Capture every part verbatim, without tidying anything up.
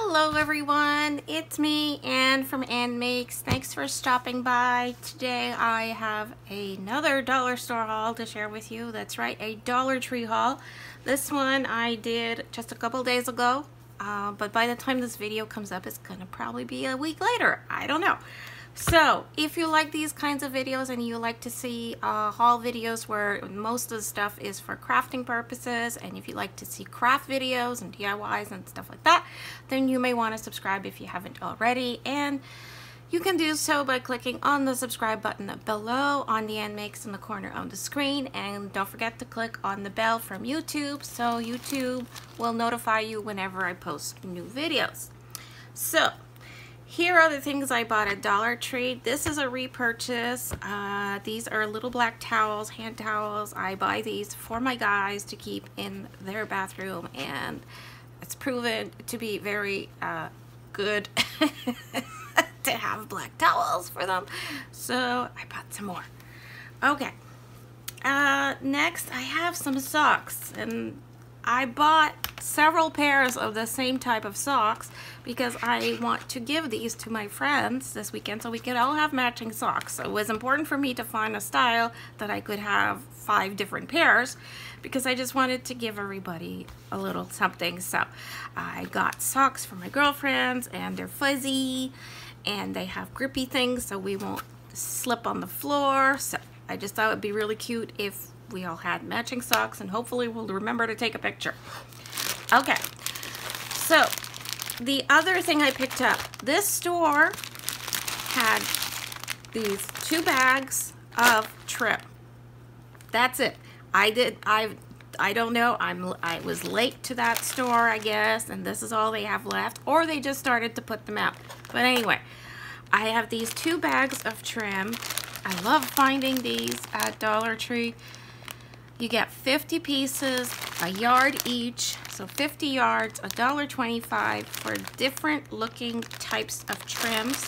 Hello everyone, it's me Anne from Anne Makes. Thanks for stopping by. Today I have another dollar store haul to share with you. That's right, a Dollar Tree haul. This one I did just a couple days ago, uh, but by the time this video comes up it's gonna probably be a week later. I don't know. So if you like these kinds of videos and you like to see uh, haul videos where most of the stuff is for crafting purposes, and if you like to see craft videos and D I Ys and stuff like that, then you may want to subscribe if you haven't already. And you can do so by clicking on the subscribe button below on the Anne Makes in the corner on the screen. And don't forget to click on the bell from YouTube so YouTube will notify you whenever I post new videos. So here are the things I bought at Dollar Tree. This is a repurchase. Uh, these are little black towels, hand towels. I buy these for my guys to keep in their bathroom, and it's proven to be very uh, good to have black towels for them. So I bought some more. Okay. Uh, next, I have some socks, and I bought several pairs of the same type of socks because I want to give these to my friends this weekend so we could all have matching socks. So it was important for me to find a style that I could have five different pairs because I just wanted to give everybody a little something. So I got socks for my girlfriends, and they're fuzzy and they have grippy things so we won't slip on the floor. So I just thought it'd be really cute if we all had matching socks, and hopefully we'll remember to take a picture. Okay, so the other thing I picked up, this store had these two bags of trim. That's it. I did. I. I don't know. I'm. I was late to that store, I guess, and this is all they have left, or they just started to put them out. But anyway, I have these two bags of trim. I love finding these at Dollar Tree. You get fifty pieces, a yard each, so fifty yards, a dollar twenty-five for different looking types of trims.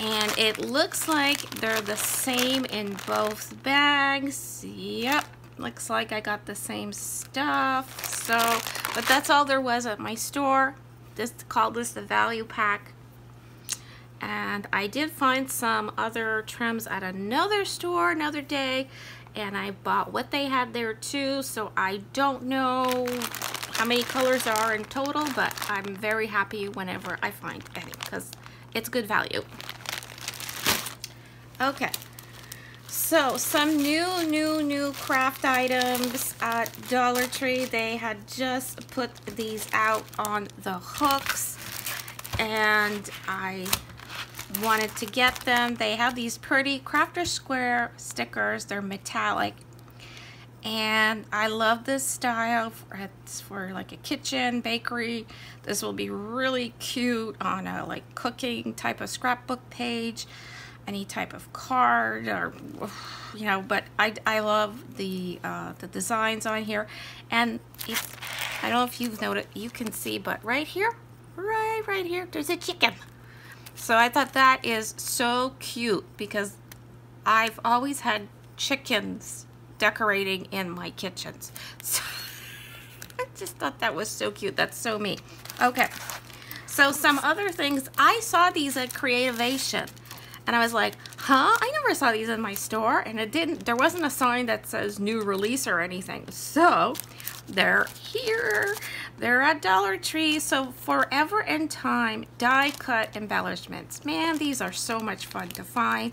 And it looks like they're the same in both bags. Yep, looks like I got the same stuff. So, but that's all there was at my store. Just called this the value pack. And I did find some other trims at another store another day, and I bought what they had there too, so I don't know how many colors there are in total, but I'm very happy whenever I find any because it's good value. Okay, so some new new new craft items at Dollar Tree. They had just put these out on the hooks and I wanted to get them. They have these pretty Crafter Square stickers. They're metallic and I love this style. It's for like a kitchen, bakery. This will be really cute on a like cooking type of scrapbook page, any type of card, or you know, but I, I love the uh, the designs on here. And if, I don't know if you've noticed, you can see, but right here, right right here, there's a chicken. So I thought that is so cute because I've always had chickens decorating in my kitchens. So I just thought that was so cute. That's so me. Okay. So some other things. I saw these at Creativation and I was like, huh? I never saw these in my store, and it didn't, there wasn't a sign that says new release or anything. So they're here. They're at Dollar Tree. So Forever in Time die cut embellishments. Man, these are so much fun to find.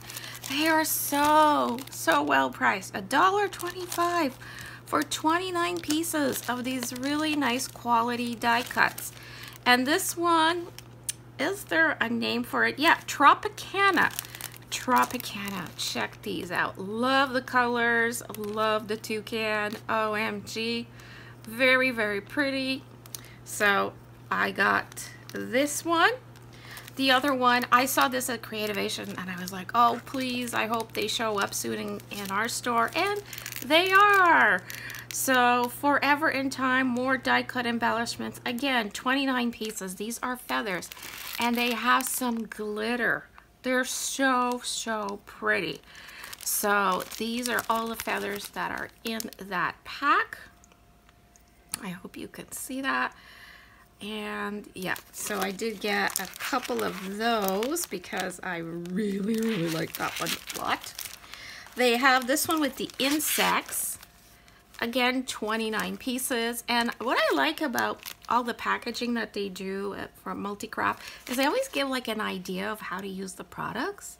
They are so so well priced. a dollar twenty-five for twenty-nine pieces of these really nice quality die cuts. And this one, is there a name for it? Yeah, Tropicana. Tropicana. Check these out. Love the colors. Love the toucan. O M G. Very very pretty. So I got this one. The other one, I saw this at Creativation and I was like, oh please, I hope they show up soon in our store, and they are. So Forever in Time, more die cut embellishments. Again, twenty-nine pieces. These are feathers and they have some glitter. They're so so pretty. So these are all the feathers that are in that pack. I hope you can see that. And yeah, so I did get a couple of those because I really, really like that one a lot. They have this one with the insects. Again, twenty-nine pieces. And what I like about all the packaging that they do from Multicraft is they always give like an idea of how to use the products.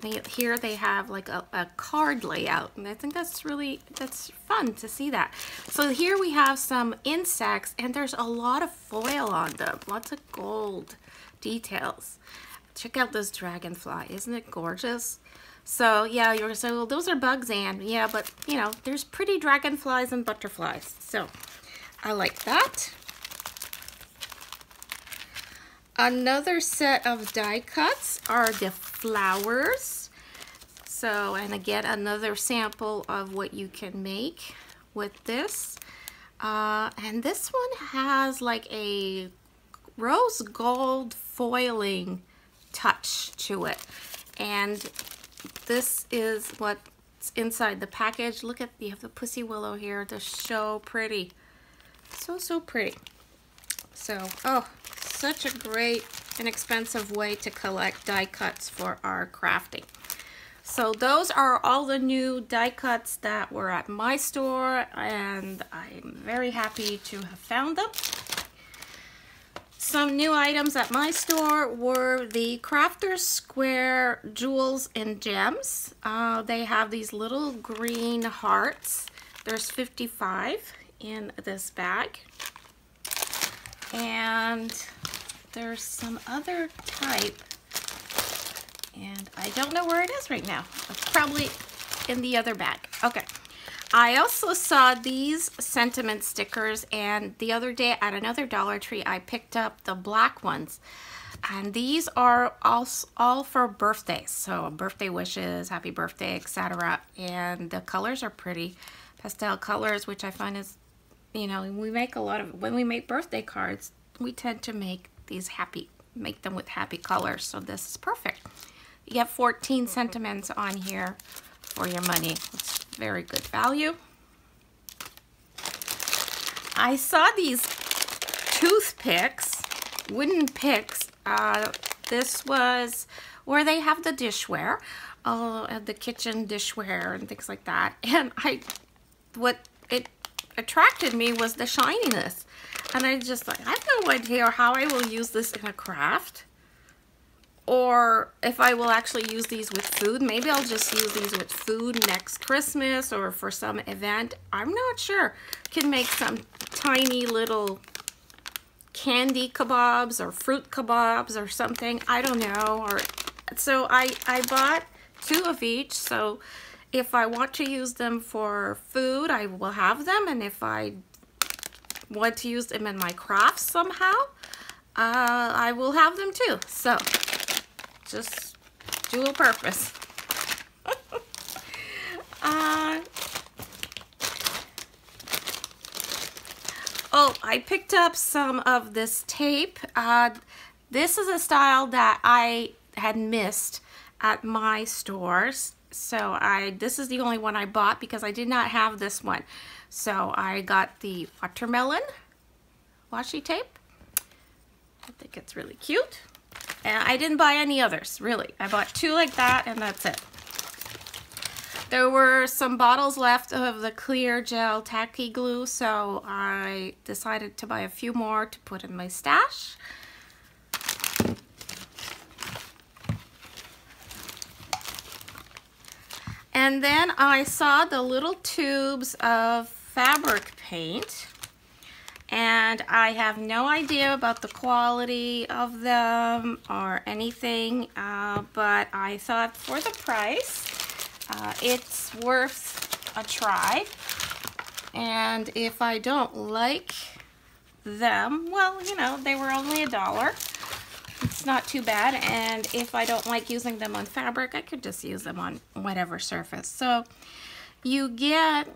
They, here they have like a, a card layout, and I think that's really that's fun to see that. So here we have some insects, and there's a lot of foil on them, lots of gold details. Check out this dragonfly, isn't it gorgeous? So yeah, you're gonna say, well, those are bugs, Anne. Yeah, but you know, there's pretty dragonflies and butterflies, so I like that. Another set of die cuts are the flowers. So, and again, another sample of what you can make with this. Uh, and this one has like a rose gold foiling touch to it. And this is what's inside the package. Look at, you have the pussy willow here. They're so pretty. So, so pretty. So, oh. Such a great and inexpensive way to collect die cuts for our crafting. So those are all the new die cuts that were at my store, and I'm very happy to have found them. Some new items at my store were the Crafter Square Jewels and Gems. Uh, they have these little green hearts. There's fifty-five in this bag. And there's some other type, and I don't know where it is right now. It's probably in the other bag. Okay. I also saw these sentiment stickers, and the other day at another Dollar Tree, I picked up the black ones. And these are all, all for birthdays. So birthday wishes, happy birthday, et cetera. And the colors are pretty. Pastel colors, which I find is, you know, we make a lot of, when we make birthday cards, we tend to make these happy, make them with happy colors. So this is perfect. You have fourteen sentiments on here for your money. It's very good value. I saw these toothpicks, wooden picks. Uh, this was where they have the dishware, uh, the kitchen dishware and things like that. And I, what it attracted me was the shininess, and I just like, I have no idea how I will use this in a craft, or if I will actually use these with food. Maybe I'll just use these with food next Christmas or for some event, I'm not sure. Can make some tiny little candy kebabs or fruit kebabs or something, I don't know. Or so I I bought two of each, so if I want to use them for food, I will have them. And if I want to use them in my craft somehow, uh, I will have them too. So, just dual purpose. uh, oh, I picked up some of this tape. Uh, this is a style that I had missed at my stores. So I, this is the only one I bought because I did not have this one. So I got the watermelon washi tape. I think it's really cute. And I didn't buy any others, really. I bought two like that, and that's it. There were some bottles left of the clear gel tacky glue, so I decided to buy a few more to put in my stash. And then I saw the little tubes of fabric paint, and I have no idea about the quality of them or anything, uh, but I thought for the price, uh, it's worth a try. And if I don't like them, well, you know, they were only a dollar. It's not too bad, and if I don't like using them on fabric, I could just use them on whatever surface. So you get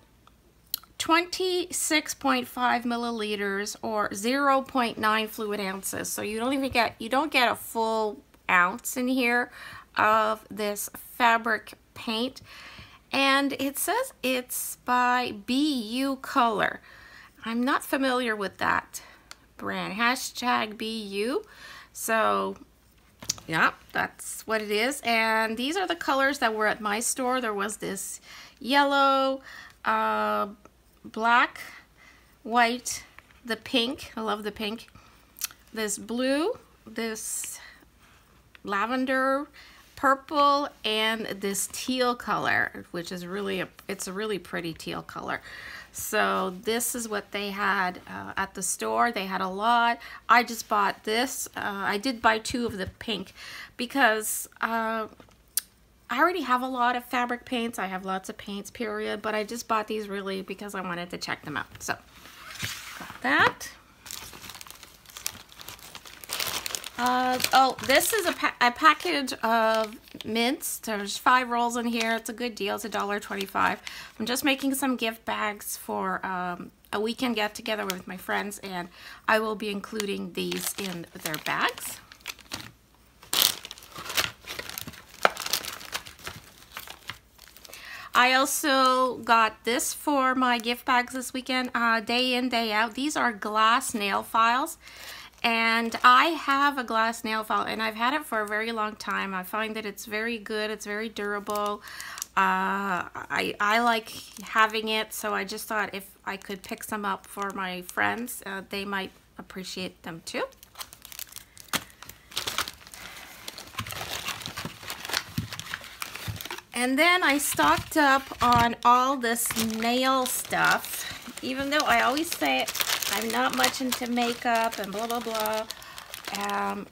twenty-six point five milliliters or zero point nine fluid ounces. So you don't even get, you don't get a full ounce in here of this fabric paint. And it says it's by B U Color. I'm not familiar with that brand. Hashtag be you. So yeah, that's what it is. And these are the colors that were at my store. There was this yellow, uh, black, white, the pink. I love the pink. This blue, this lavender, purple, and this teal color, which is really a, it's a really pretty teal color. So this is what they had uh, at the store. They had a lot. I just bought this. Uh, I did buy two of the pink because uh, I already have a lot of fabric paints. I have lots of paints, period. But I just bought these really because I wanted to check them out. So got that. Uh, oh, this is a, pa a package of mints. There's five rolls in here. It's a good deal. It's a dollar twenty-five. I'm just making some gift bags for um, a weekend get-together with my friends, and I will be including these in their bags. I also got this for my gift bags this weekend, uh, day in, day out. These are glass nail files. And I have a glass nail file, and I've had it for a very long time. I find that it's very good. It's very durable. Uh, I, I like having it, so I just thought if I could pick some up for my friends, uh, they might appreciate them too. And then I stocked up on all this nail stuff, even though I always say it. I'm not much into makeup and blah, blah, blah. Um,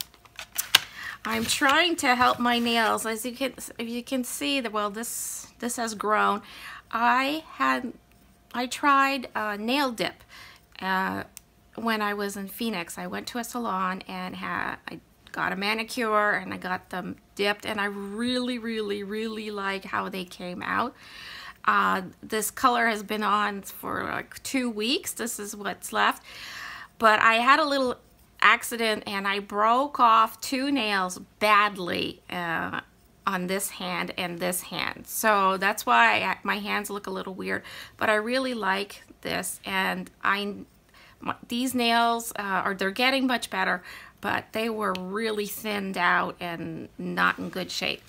I'm trying to help my nails. As you can, if you can see, that well, this this has grown. I had, I tried uh, nail dip uh, when I was in Phoenix. I went to a salon and had, I got a manicure and I got them dipped, and I really, really, really like how they came out. Uh, this color has been on for like two weeks. This is what's left. But I had a little accident and I broke off two nails badly uh, on this hand and this hand. So that's why I, my hands look a little weird. But I really like this, and I these nails uh, are they're getting much better, but they were really thinned out and not in good shape.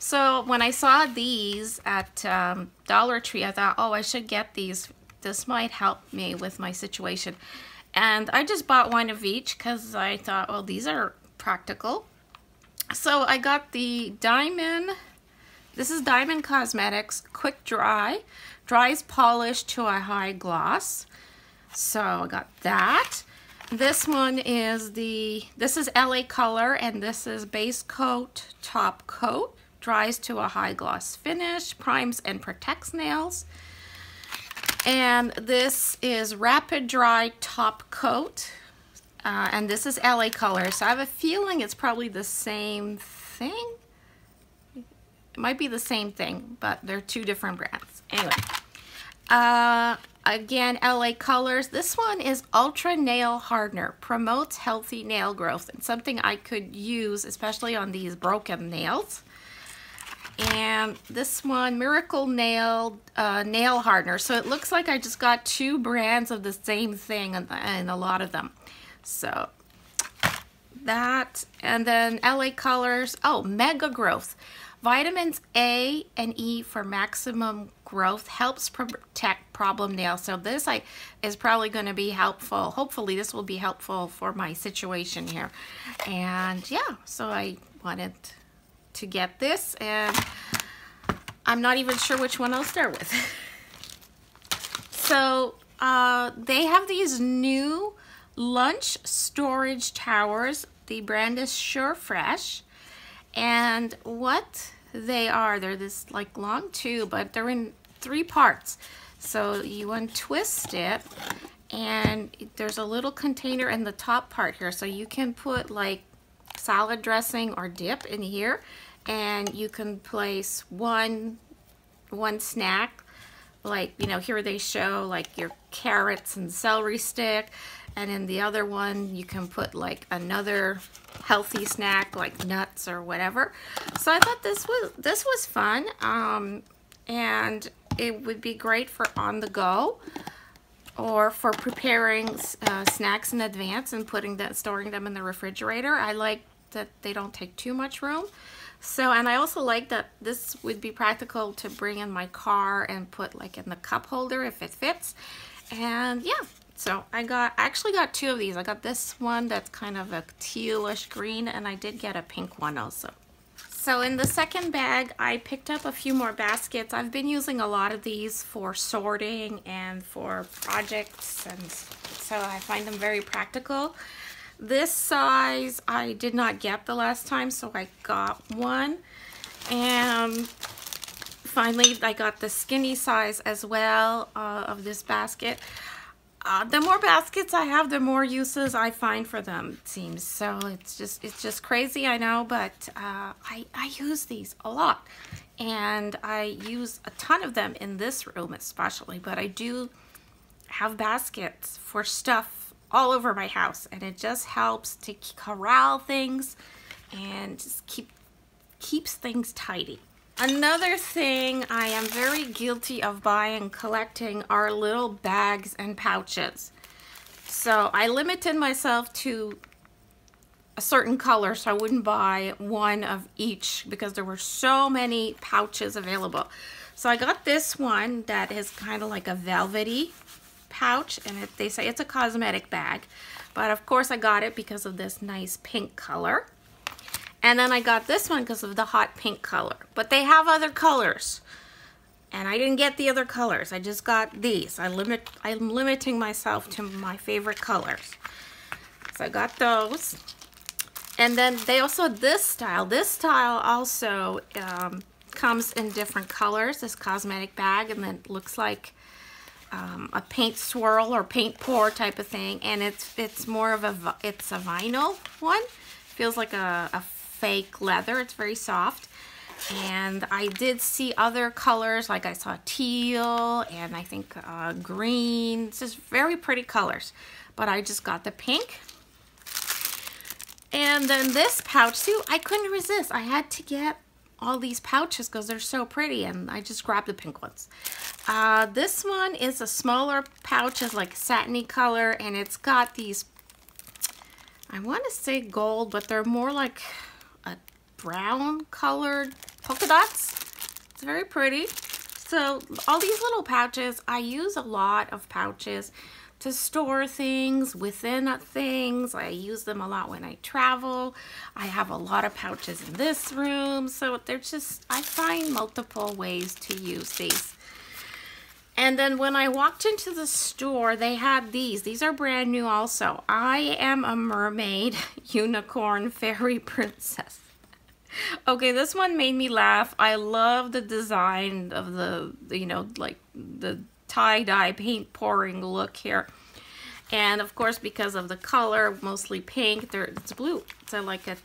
So when I saw these at um, Dollar Tree, I thought, oh, I should get these. This might help me with my situation. And I just bought one of each because I thought, well, these are practical. So I got the Diamond, this is Diamond Cosmetics Quick Dry. Dries polish to a high gloss. So I got that. This one is the, this is L A Color, and this is Base Coat, Top Coat. Dries to a high gloss finish, primes and protects nails. And this is Rapid Dry Top Coat, uh, and this is L A Color. So I have a feeling it's probably the same thing. It might be the same thing, but they're two different brands. Anyway, uh, again, L A Colors. This one is Ultra Nail Hardener, promotes healthy nail growth, and something I could use, especially on these broken nails. And this one, Miracle Nail uh, Nail Hardener. So it looks like I just got two brands of the same thing, and, and a lot of them. So that, and then L A Colors. Oh, Mega Growth. Vitamins A and E for maximum growth, helps protect problem nails. So this I, is probably going to be helpful. Hopefully this will be helpful for my situation here. And yeah, so I wanted to get this, and I'm not even sure which one I'll start with. So uh, they have these new lunch storage towers. The brand is Sure Fresh, and what they are, they're this like long tube, but they're in three parts. So you untwist it, and there's a little container in the top part here, so you can put like salad dressing or dip in here, and you can place one one snack, like, you know, here they show like your carrots and celery stick, and in the other one you can put like another healthy snack like nuts or whatever. So I thought this was this was fun, um, and it would be great for on the go. or for preparing uh, snacks in advance and putting that, storing them in the refrigerator. I like that they don't take too much room. So, and I also like that this would be practical to bring in my car and put like in the cup holder if it fits. And yeah, so I got, I actually got two of these. I got this one that's kind of a tealish green, and I did get a pink one also. So in the second bag, I picked up a few more baskets. I've been using a lot of these for sorting and for projects, and so I find them very practical. This size I did not get the last time, so I got one. And finally, I got the skinny size as well uh, of this basket. Uh, the more baskets I have, the more uses I find for them, it seems. So it's just it's just crazy, I know, but uh, I, I use these a lot. And I use a ton of them in this room especially, but I do have baskets for stuff all over my house, and it just helps to corral things and just keep keeps things tidy. Another thing I am very guilty of buying, collecting, are little bags and pouches. So I limited myself to a certain color, so I wouldn't buy one of each because there were so many pouches available. So I got this one that is kind of like a velvety pouch, and it, they say it's a cosmetic bag, but of course I got it because of this nice pink color. And then I got this one because of the hot pink color, but they have other colors, and I didn't get the other colors. I just got these. I limit I'm limiting myself to my favorite colors. So I got those. And then they also, this style this style also um, comes in different colors, this cosmetic bag, and then it looks like Um, a paint swirl or paint pour type of thing, and it's it's more of a it's a vinyl one. Feels like a, a fake leather. It's very soft. And I did see other colors, like I saw teal and I think uh, green. It's just very pretty colors, but I just got the pink. And then this pouch too, I couldn't resist. I had to get all these pouches because they're so pretty, and I just grabbed the pink ones. Uh, this one is a smaller pouch, is like satiny color, and it's got these, I want to say gold, but they're more like a brown colored polka dots. It's very pretty. So all these little pouches, I use a lot of pouches to store things within things. I use them a lot when I travel. I have a lot of pouches in this room, so they're just, I find multiple ways to use these. And then when I walked into the store, they had these. These are brand new also. I am a mermaid, unicorn, fairy princess. Okay, this one made me laugh. I love the design of the, you know, like the tie-dye paint pouring look here, and of course because of the color, mostly pink, there it's blue, so like a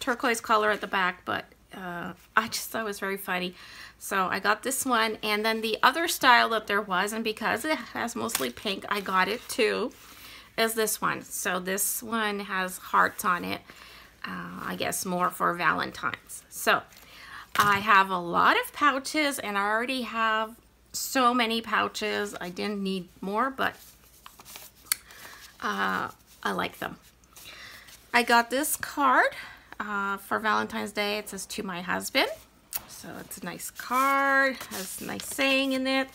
turquoise color at the back, but uh, I just thought it was very funny, so I got this one. And then the other style that there was, and because it has mostly pink, I got it too, is this one. So this one has hearts on it, uh, I guess more for Valentine's. So I have a lot of pouches, and I already have so many pouches. I didn't need more, but uh, I like them. I got this card uh, for Valentine's Day. It says "To my husband," so it's a nice card, has a nice saying in it.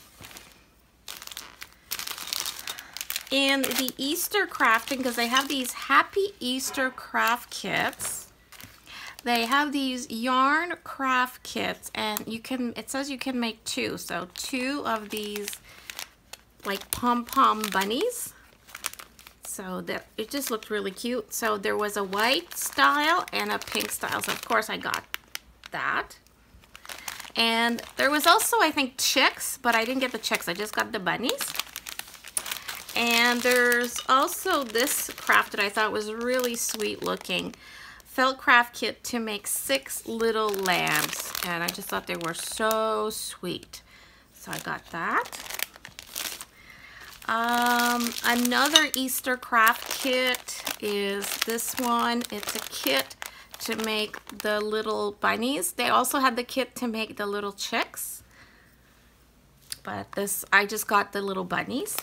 And the Easter crafting, because they have these Happy Easter craft kits. They have these yarn craft kits, and you can, it says you can make two. So two of these like pom-pom bunnies. So that, it just looked really cute. So there was a white style and a pink style. So of course I got that. And there was also, I think, chicks, but I didn't get the chicks. I just got the bunnies. And there's also this craft that I thought was really sweet looking. Felt craft kit to make six little lambs, and I just thought they were so sweet, so I got that. Um, another Easter craft kit is this one. It's a kit to make the little bunnies. They also had the kit to make the little chicks, but this, I just got the little bunnies.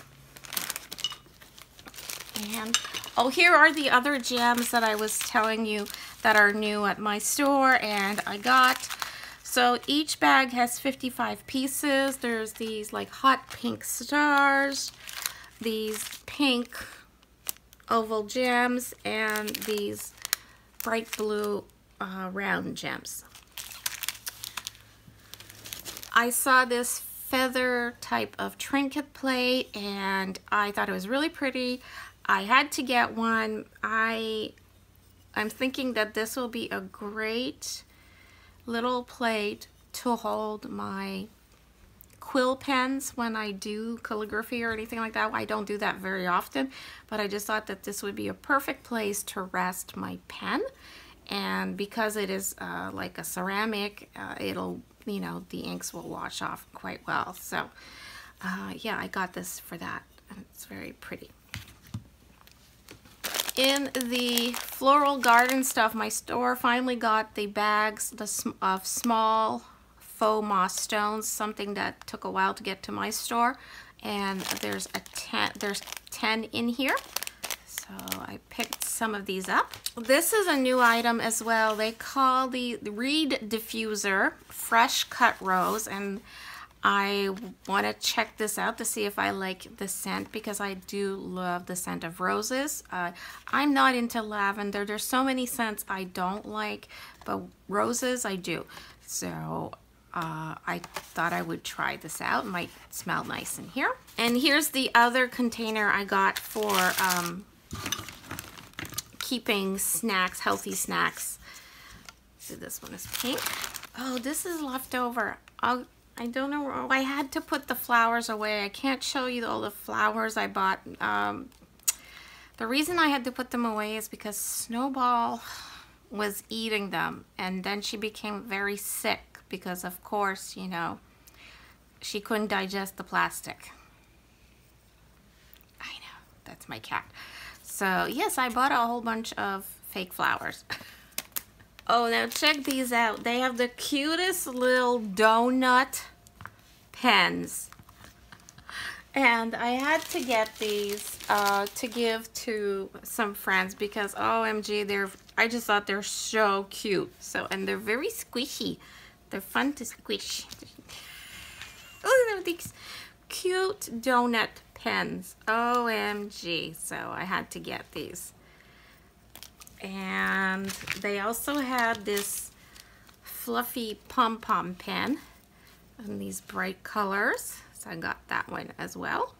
And oh, here are the other gems that I was telling you that are new at my store and I got. So each bag has fifty-five pieces. There's these like hot pink stars, these pink oval gems, and these bright blue uh, round gems. I saw this feather type of trinket plate and I thought it was really pretty. I had to get one. I, I'm thinking that this will be a great little plate to hold my quill pens when I do calligraphy or anything like that. I don't do that very often, but I just thought that this would be a perfect place to rest my pen. And because it is uh, like a ceramic, uh, it'll, you know, the inks will wash off quite well. So uh, yeah, I got this for that and it's very pretty. In the floral garden stuff, my store finally got the bags of small faux moss stones, something that took a while to get to my store. And there's a ten, there's ten in here. So I picked some of these up. This is a new item as well. They call the reed diffuser fresh cut rose, and I want to check this out to see if I like the scent, because I do love the scent of roses. Uh, I'm not into lavender. There's so many scents I don't like, but roses I do. So uh, I thought I would try this out. It might smell nice in here. And here's the other container I got for um, keeping snacks, healthy snacks. So this one is pink. Oh, this is left over. I'll I don't know, I had to put the flowers away. I can't show you all the flowers I bought. Um, the reason I had to put them away is because Snowball was eating them, and then she became very sick because, of course, you know, she couldn't digest the plastic. I know, that's my cat. So yes, I bought a whole bunch of fake flowers. Oh, now check these out. They have the cutest little donut pens. And I had to get these uh, to give to some friends because O M G, they're, I just thought they're so cute. So, and they're very squishy. They're fun to squish. Oh, these cute donut pens. O M G. So I had to get these. And they also had this fluffy pom-pom pen in these bright colors, so I got that one as well.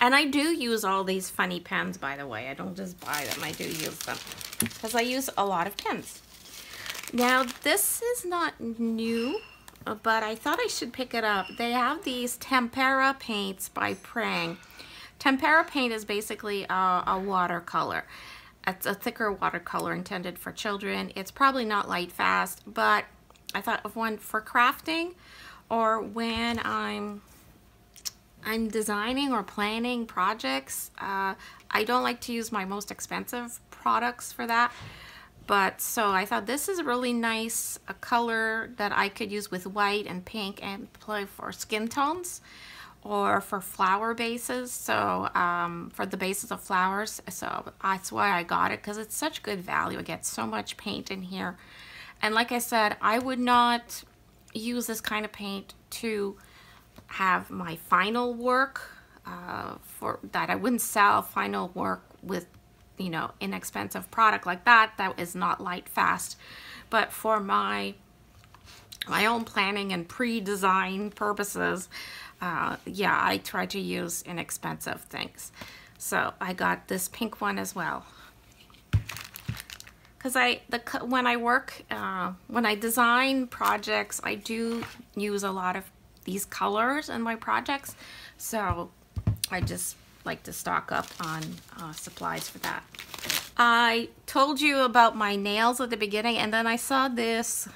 And I do use all these funny pens, by the way. I don't just buy them, I do use them because I use a lot of pens. Now this is not new, but I thought I should pick it up. They have these tempera paints by Prang. Tempera paint is basically a, a watercolor. It's a thicker watercolor intended for children. It's probably not light fast, but I thought of one for crafting, or when I'm I'm designing or planning projects. Uh, I don't like to use my most expensive products for that, but so I thought this is a really nice a color that I could use with white and pink and play for skin tones, or for flower bases, so um, for the bases of flowers. So that's why I got it, because it's such good value. I get so much paint in here. And like I said, I would not use this kind of paint to have my final work uh, for that. I wouldn't sell final work with, you know, inexpensive product like that. That is not light fast. But for my, my own planning and pre-design purposes, Uh, yeah, I try to use inexpensive things. So I got this pink one as well, because I the when I work uh, when I design projects, I do use a lot of these colors in my projects. So I just like to stock up on uh, supplies for that. I told you about my nails at the beginning, and then I saw this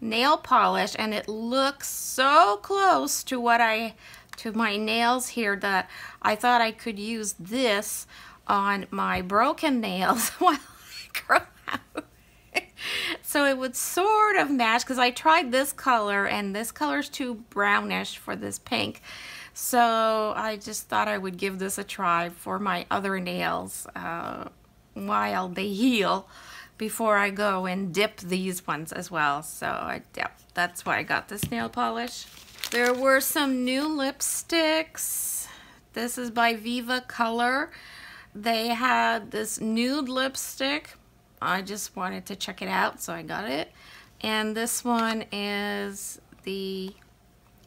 nail polish, and it looks so close to what I to my nails here that I thought I could use this on my broken nails while I grow out. So it would sort of match, because I tried this color, and this color's too brownish for this pink. So I just thought I would give this a try for my other nails uh, while they heal before I go and dip these ones as well. So I, yeah, that's why I got this nail polish. There were some new lipsticks. This is by Viva Color. They had this nude lipstick. I just wanted to check it out, so I got it. And this one is the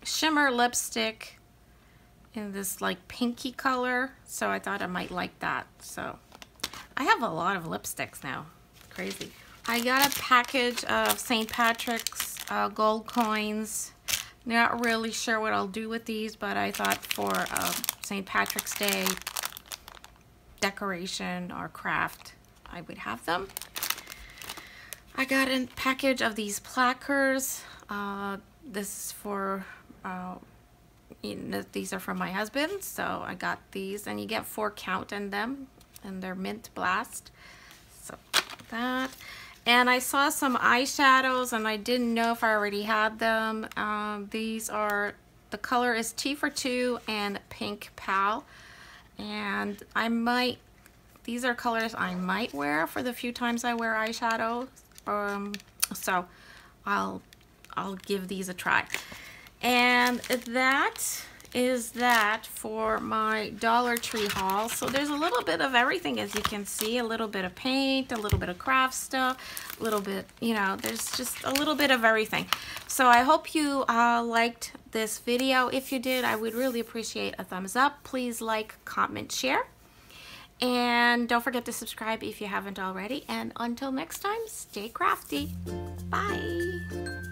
shimmer lipstick in this like pinky color, so I thought I might like that. So I have a lot of lipsticks now. It's crazy. I got a package of Saint Patrick's uh, gold coins. Not really sure what I'll do with these, but I thought for uh, Saint Patrick's Day decoration or craft, I would have them. I got a package of these placards. Uh, this is for, uh, you know, these are from my husband, so I got these, and you get four count in them, and they're mint blast. So that, and I saw some eyeshadows, and I didn't know if I already had them. Um, these are, the color is T for Two and Pink Pal, and I might. These are colors I might wear for the few times I wear eyeshadow. Um, so I'll, I'll give these a try. And that is that for my Dollar Tree haul. So there's a little bit of everything, as you can see. A little bit of paint, a little bit of craft stuff, a little bit, you know, there's just a little bit of everything. So I hope you uh, liked this video. If you did, I would really appreciate a thumbs up. Please like, comment, share. And don't forget to subscribe if you haven't already. And until next time, stay crafty. Bye.